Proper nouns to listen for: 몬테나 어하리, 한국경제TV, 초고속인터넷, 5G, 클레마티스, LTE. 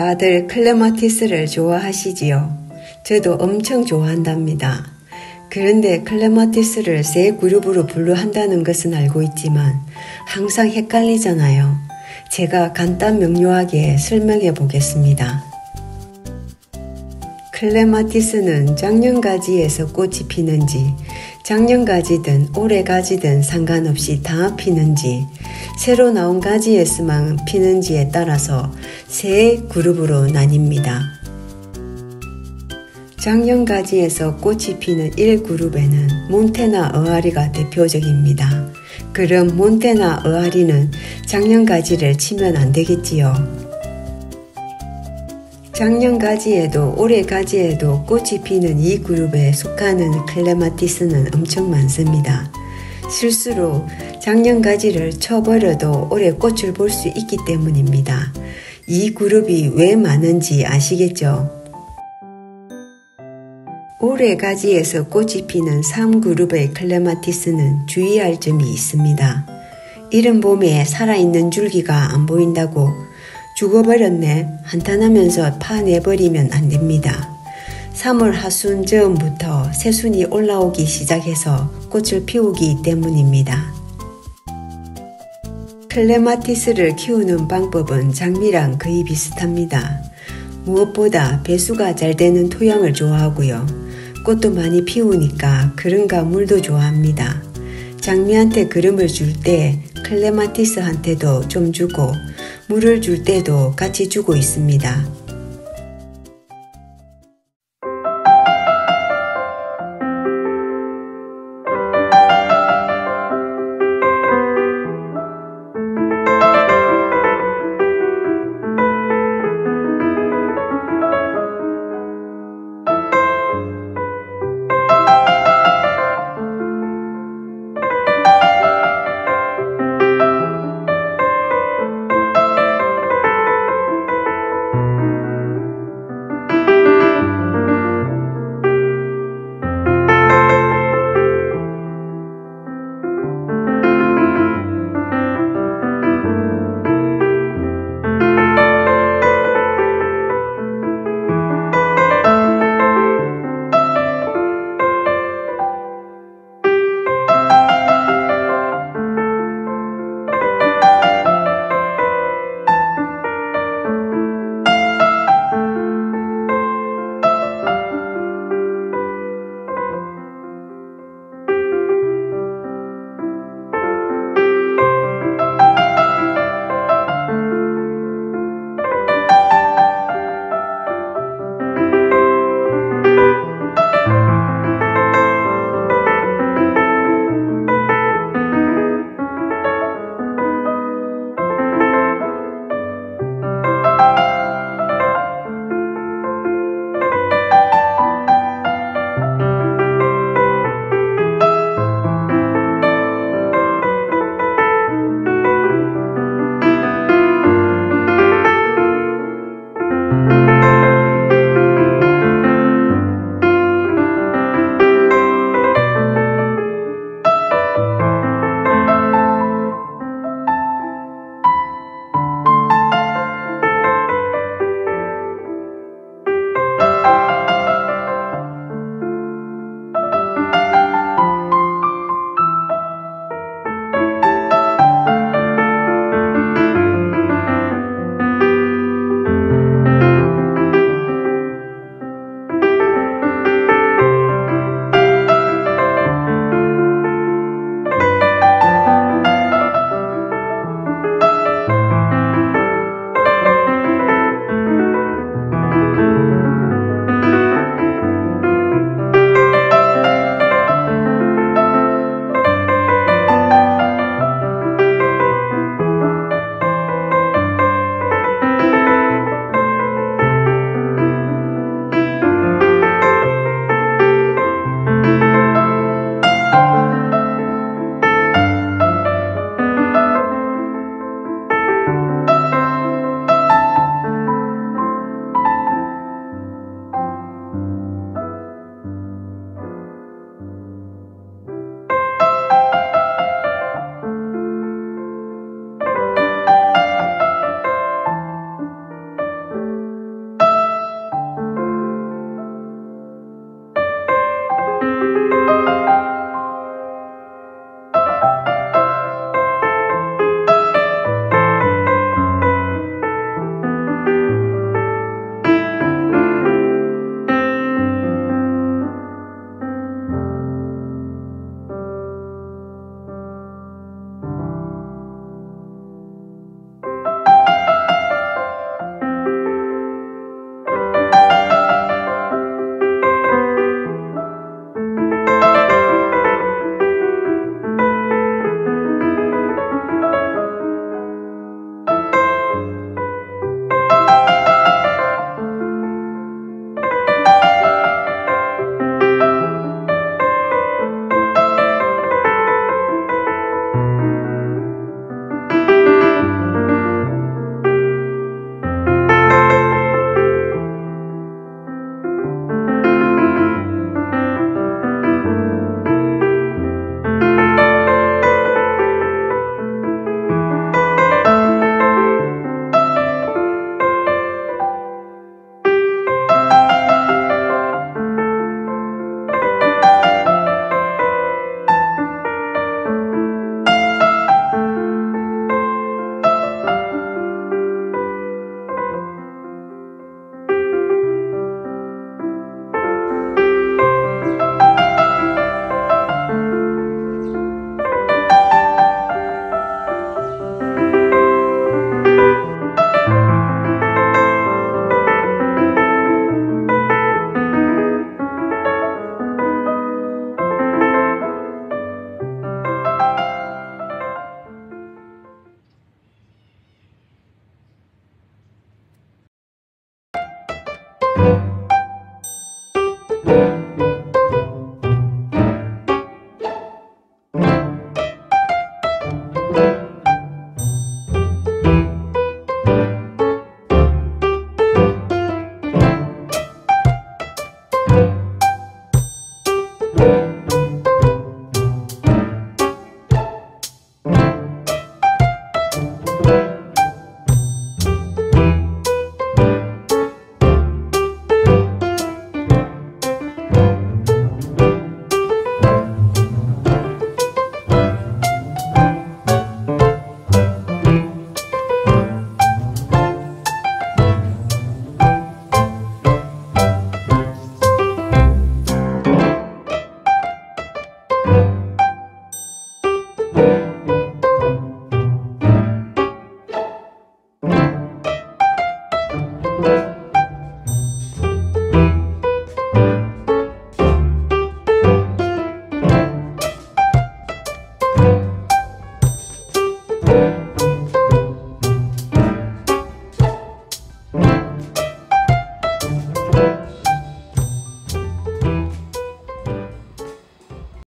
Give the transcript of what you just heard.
다들 클레마티스를 좋아하시지요? 저도 엄청 좋아한답니다. 그런데 클레마티스를 세 그룹으로 분류한다는 것은 알고 있지만 항상 헷갈리잖아요. 제가 간단 명료하게 설명해 보겠습니다. 클레마티스는 작년가지에서 꽃이 피는지, 작년가지든 올해가지든 상관없이 다 피는지, 새로 나온 가지에서만 피는지에 따라서 세 그룹으로 나뉩니다. 작년가지에서 꽃이 피는 1그룹에는 몬테나 어하리가 대표적입니다. 그럼 몬테나 어하리는 작년가지를 치면 안되겠지요? 작년 가지에도 올해 가지에도 꽃이 피는 이 그룹에 속하는 클레마티스는 엄청 많습니다. 실수로 작년 가지를 쳐버려도 올해 꽃을 볼 수 있기 때문입니다. 이 그룹이 왜 많은지 아시겠죠? 올해 가지에서 꽃이 피는 3그룹의 클레마티스는 주의할 점이 있습니다. 이른 봄에 살아있는 줄기가 안 보인다고 죽어버렸네 한탄하면서 파내버리면 안됩니다. 3월 하순 즈음부터 새순이 올라오기 시작해서 꽃을 피우기 때문입니다. 클레마티스를 키우는 방법은 장미랑 거의 비슷합니다. 무엇보다 배수가 잘 되는 토양을 좋아하고요. 꽃도 많이 피우니까 그름과 물도 좋아합니다. 장미한테 그름을 줄 때 클레마티스한테도 좀 주고 물을 줄 때도 같이 주고 있습니다.